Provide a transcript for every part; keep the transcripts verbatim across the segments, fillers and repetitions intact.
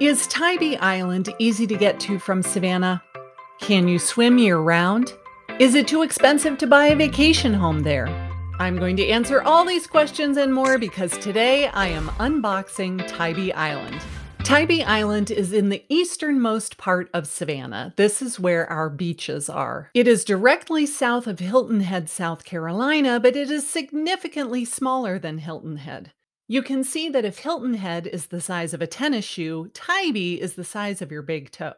Is Tybee Island easy to get to from Savannah? Can you swim year-round? Is it too expensive to buy a vacation home there? I'm going to answer all these questions and more because today I am unboxing Tybee Island. Tybee Island is in the easternmost part of Savannah. This is where our beaches are. It is directly south of Hilton Head, South Carolina, but it is significantly smaller than Hilton Head. You can see that if Hilton Head is the size of a tennis shoe, Tybee is the size of your big toe.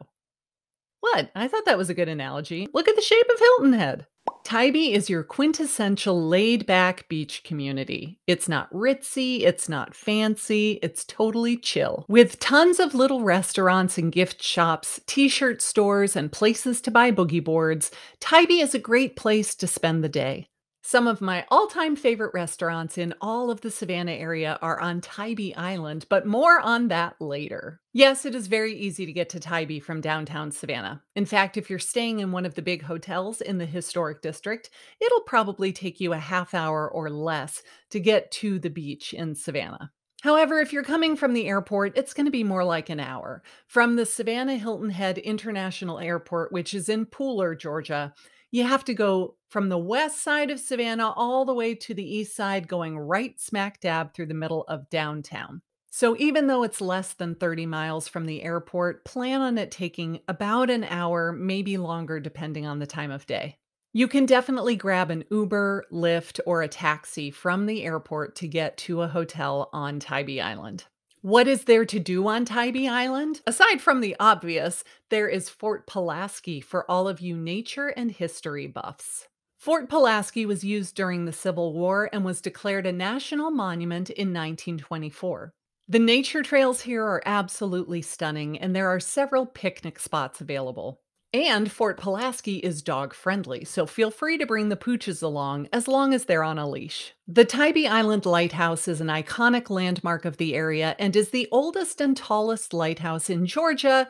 What? I thought that was a good analogy. Look at the shape of Hilton Head. Tybee is your quintessential laid-back beach community. It's not ritzy, it's not fancy, it's totally chill. With tons of little restaurants and gift shops, t-shirt stores, and places to buy boogie boards, Tybee is a great place to spend the day. Some of my all-time favorite restaurants in all of the Savannah area are on Tybee Island, but more on that later. Yes, it is very easy to get to Tybee from downtown Savannah. In fact, if you're staying in one of the big hotels in the historic district, it'll probably take you a half hour or less to get to the beach in Savannah. However, if you're coming from the airport, it's going to be more like an hour. From the Savannah Hilton Head International Airport, which is in Pooler, Georgia, you have to go from the west side of Savannah all the way to the east side, going right smack dab through the middle of downtown. So even though it's less than thirty miles from the airport, plan on it taking about an hour, maybe longer, depending on the time of day. You can definitely grab an Uber, Lyft, or a taxi from the airport to get to a hotel on Tybee Island. What is there to do on Tybee Island? Aside from the obvious, there is Fort Pulaski for all of you nature and history buffs. Fort Pulaski was used during the Civil War and was declared a national monument in nineteen twenty-four. The nature trails here are absolutely stunning, and there are several picnic spots available. And Fort Pulaski is dog-friendly, so feel free to bring the pooches along as long as they're on a leash. The Tybee Island Lighthouse is an iconic landmark of the area and is the oldest and tallest lighthouse in Georgia,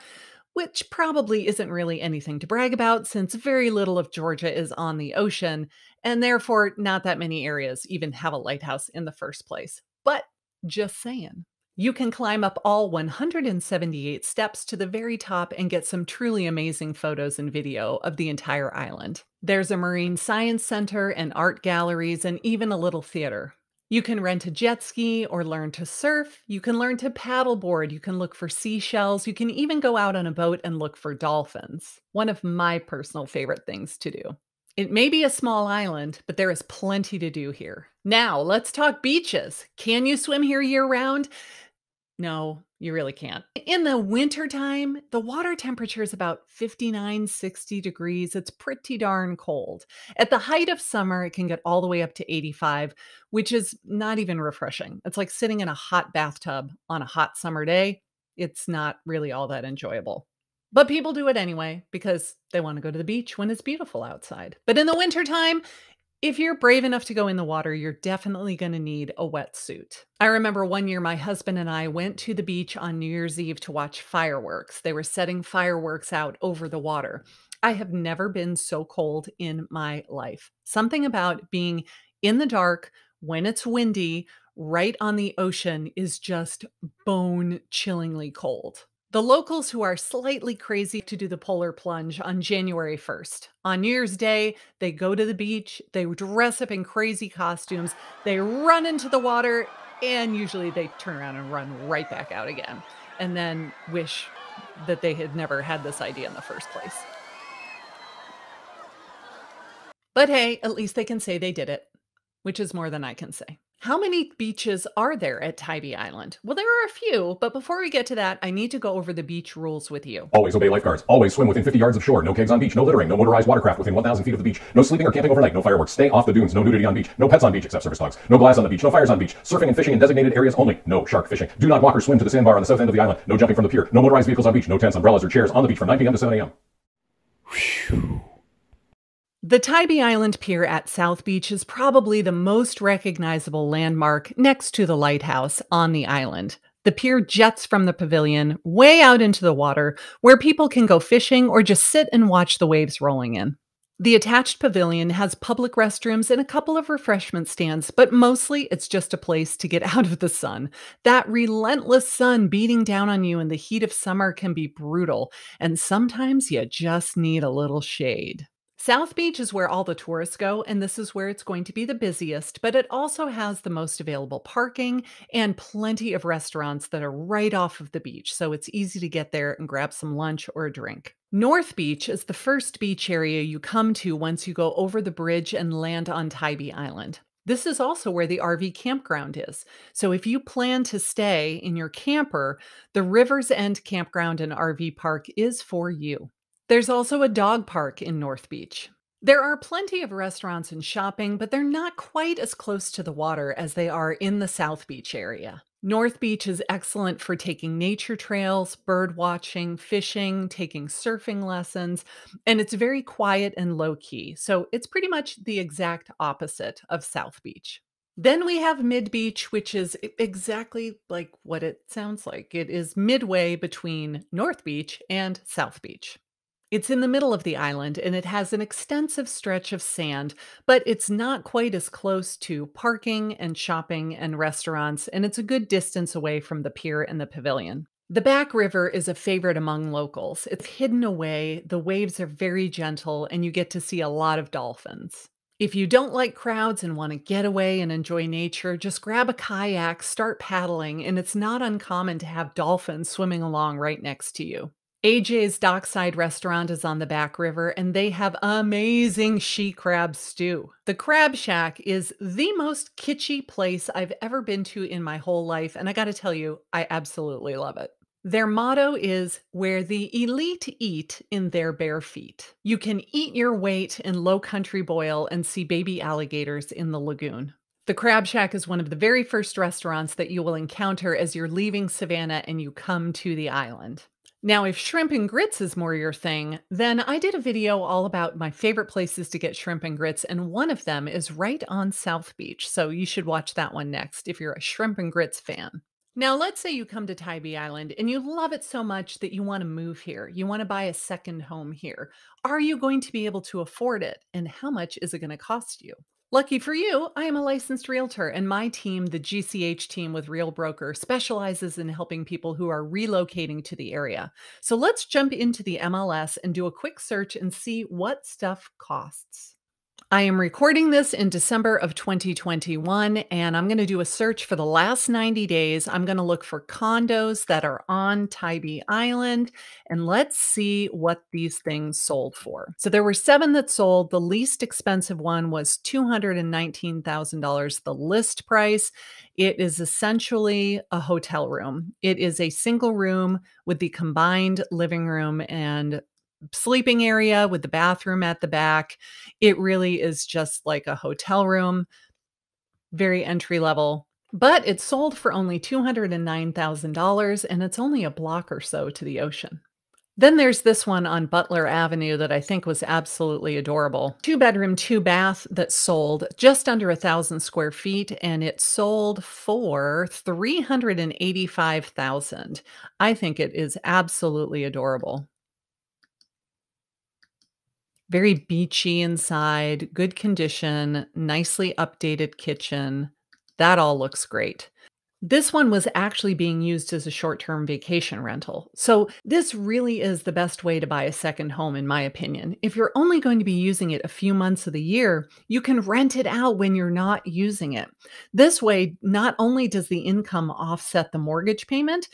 which probably isn't really anything to brag about since very little of Georgia is on the ocean, and therefore not that many areas even have a lighthouse in the first place. But just saying. You can climb up all one hundred seventy-eight steps to the very top and get some truly amazing photos and video of the entire island. There's a marine science center and art galleries and even a little theater. You can rent a jet ski or learn to surf. You can learn to paddleboard. You can look for seashells. You can even go out on a boat and look for dolphins. One of my personal favorite things to do. It may be a small island, but there is plenty to do here. Now, let's talk beaches. Can you swim here year-round? No, you really can't. In the wintertime, the water temperature is about fifty-nine, sixty degrees. It's pretty darn cold. At the height of summer, it can get all the way up to eighty-five, which is not even refreshing. It's like sitting in a hot bathtub on a hot summer day. It's not really all that enjoyable. But people do it anyway because they want to go to the beach when it's beautiful outside. But in the wintertime, if you're brave enough to go in the water, you're definitely going to need a wetsuit. I remember one year my husband and I went to the beach on New Year's Eve to watch fireworks. They were setting fireworks out over the water. I have never been so cold in my life. Something about being in the dark when it's windy, right on the ocean, is just bone-chillingly cold. The locals who are slightly crazy to do the polar plunge on January first. On New Year's Day, they go to the beach, they dress up in crazy costumes, they run into the water, and usually they turn around and run right back out again, and then wish that they had never had this idea in the first place. But hey, at least they can say they did it, which is more than I can say. How many beaches are there at Tybee Island? Well, there are a few, but before we get to that, I need to go over the beach rules with you. Always obey lifeguards. Always swim within fifty yards of shore. No kegs on beach. No littering. No motorized watercraft within one thousand feet of the beach. No sleeping or camping overnight. No fireworks. Stay off the dunes. No nudity on beach. No pets on beach except service dogs. No glass on the beach. No fires on beach. Surfing and fishing in designated areas only. No shark fishing. Do not walk or swim to the sandbar on the south end of the island. No jumping from the pier. No motorized vehicles on beach. No tents, umbrellas, or chairs on the beach from nine p m to seven a m Whew. The Tybee Island Pier at South Beach is probably the most recognizable landmark next to the lighthouse on the island. The pier jets from the pavilion way out into the water where people can go fishing or just sit and watch the waves rolling in. The attached pavilion has public restrooms and a couple of refreshment stands, but mostly it's just a place to get out of the sun. That relentless sun beating down on you in the heat of summer can be brutal, and sometimes you just need a little shade. South Beach is where all the tourists go, and this is where it's going to be the busiest, but it also has the most available parking and plenty of restaurants that are right off of the beach, so it's easy to get there and grab some lunch or a drink. North Beach is the first beach area you come to once you go over the bridge and land on Tybee Island. This is also where the R V campground is. So if you plan to stay in your camper, the Rivers End Campground and R V Park is for you. There's also a dog park in North Beach. There are plenty of restaurants and shopping, but they're not quite as close to the water as they are in the South Beach area. North Beach is excellent for taking nature trails, bird watching, fishing, taking surfing lessons, and it's very quiet and low-key, so it's pretty much the exact opposite of South Beach. Then we have Mid Beach, which is exactly like what it sounds like. It is midway between North Beach and South Beach. It's in the middle of the island, and it has an extensive stretch of sand, but it's not quite as close to parking and shopping and restaurants, and it's a good distance away from the pier and the pavilion. The Back River is a favorite among locals. It's hidden away, the waves are very gentle, and you get to see a lot of dolphins. If you don't like crowds and want to get away and enjoy nature, just grab a kayak, start paddling, and it's not uncommon to have dolphins swimming along right next to you. A J's Dockside restaurant is on the Back River, and they have amazing she crab stew. The Crab Shack is the most kitschy place I've ever been to in my whole life, and I gotta tell you, I absolutely love it. Their motto is, where the elite eat in their bare feet. You can eat your weight in low country boil and see baby alligators in the lagoon. The Crab Shack is one of the very first restaurants that you will encounter as you're leaving Savannah and you come to the island. Now, if shrimp and grits is more your thing, then I did a video all about my favorite places to get shrimp and grits, and one of them is right on South Beach, so you should watch that one next if you're a shrimp and grits fan. Now, let's say you come to Tybee Island and you love it so much that you want to move here. You want to buy a second home here. Are you going to be able to afford it, and how much is it going to cost you? Lucky for you, I am a licensed realtor, and my team, the G C H team with Real Broker, specializes in helping people who are relocating to the area. So let's jump into the M L S and do a quick search and see what stuff costs. I am recording this in December of twenty twenty-one, and I'm going to do a search for the last ninety days. I'm going to look for condos that are on Tybee Island, and let's see what these things sold for. So there were seven that sold. The least expensive one was two hundred nineteen thousand dollars, the list price. It is essentially a hotel room. It is a single room with the combined living room and sleeping area with the bathroom at the back. It really is just like a hotel room, very entry level, but it sold for only two hundred nine thousand dollars, and it's only a block or so to the ocean. Then there's this one on Butler Avenue that I think was absolutely adorable. Two bedroom, two bath that sold just under a thousand square feet, and it sold for three hundred eighty-five thousand dollars. I think it is absolutely adorable. Very beachy inside, good condition, nicely updated kitchen. That all looks great. This one was actually being used as a short-term vacation rental. So this really is the best way to buy a second home, in my opinion. If you're only going to be using it a few months of the year, you can rent it out when you're not using it. This way, not only does the income offset the mortgage payment,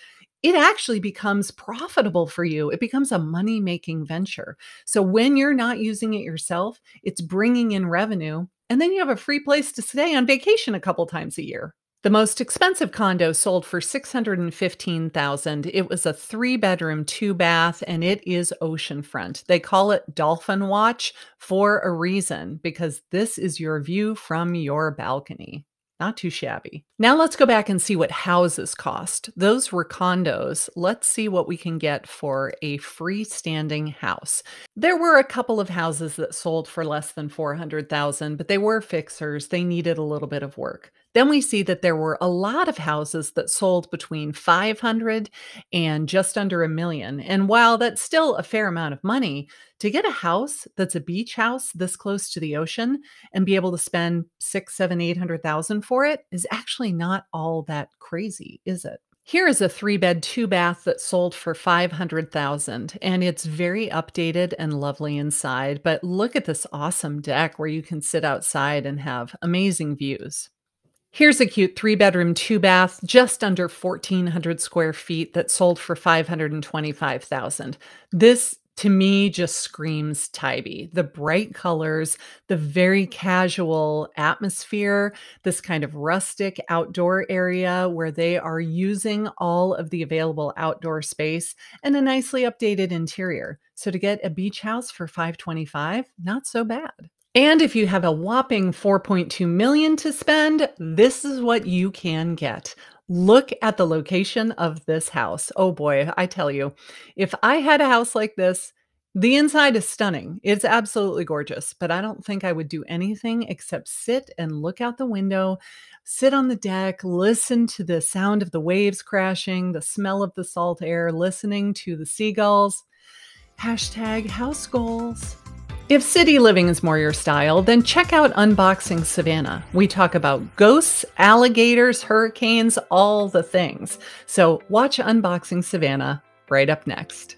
it actually becomes profitable for you. It becomes a money-making venture. So when you're not using it yourself, it's bringing in revenue, and then you have a free place to stay on vacation a couple times a year. The most expensive condo sold for six hundred fifteen thousand dollars. It was a three-bedroom, two-bath, and it is oceanfront. They call it Dolphin Watch for a reason, because this is your view from your balcony. Not too shabby. Now let's go back and see what houses cost. Those were condos. Let's see what we can get for a freestanding house. There were a couple of houses that sold for less than four hundred thousand dollars, but they were fixers. They needed a little bit of work. Then we see that there were a lot of houses that sold between five hundred and just under a million. And while that's still a fair amount of money, to get a house that's a beach house this close to the ocean and be able to spend six, seven, eight hundred thousand for it is actually not all that crazy, is it? Here is a three-bed, two-bath that sold for five hundred thousand dollars, and it's very updated and lovely inside, but look at this awesome deck where you can sit outside and have amazing views. Here's a cute three-bedroom, two-bath, just under fourteen hundred square feet that sold for five hundred twenty-five thousand dollars. This, to me, just screams Tybee. The bright colors, the very casual atmosphere, this kind of rustic outdoor area where they are using all of the available outdoor space and a nicely updated interior. So to get a beach house for five hundred twenty-five thousand dollars, not so bad. And if you have a whopping four point two million dollars to spend, this is what you can get. Look at the location of this house. Oh boy, I tell you, if I had a house like this, the inside is stunning. It's absolutely gorgeous, but I don't think I would do anything except sit and look out the window, sit on the deck, listen to the sound of the waves crashing, the smell of the salt air, listening to the seagulls. Hashtag house goals. If city living is more your style, then check out Unboxing Savannah. We talk about ghosts, alligators, hurricanes, all the things. So watch Unboxing Savannah right up next.